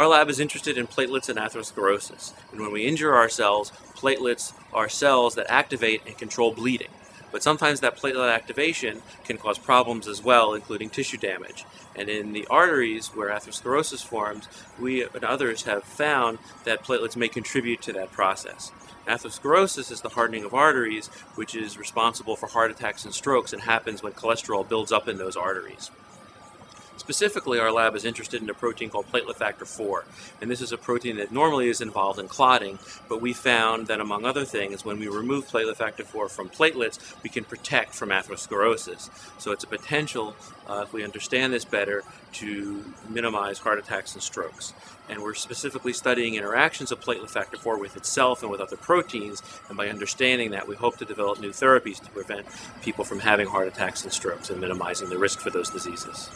Our lab is interested in platelets and atherosclerosis, and when we injure ourselves, platelets are cells that activate and control bleeding. But sometimes that platelet activation can cause problems as well, including tissue damage. And in the arteries where atherosclerosis forms, we and others have found that platelets may contribute to that process. Atherosclerosis is the hardening of arteries, which is responsible for heart attacks and strokes and happens when cholesterol builds up in those arteries. Specifically, our lab is interested in a protein called platelet factor 4, and this is a protein that normally is involved in clotting, but we found that, among other things, when we remove platelet factor 4 from platelets, we can protect from atherosclerosis. So it's a potential, if we understand this better, to minimize heart attacks and strokes. And we're specifically studying interactions of platelet factor 4 with itself and with other proteins, and by understanding that, we hope to develop new therapies to prevent people from having heart attacks and strokes and minimizing the risk for those diseases.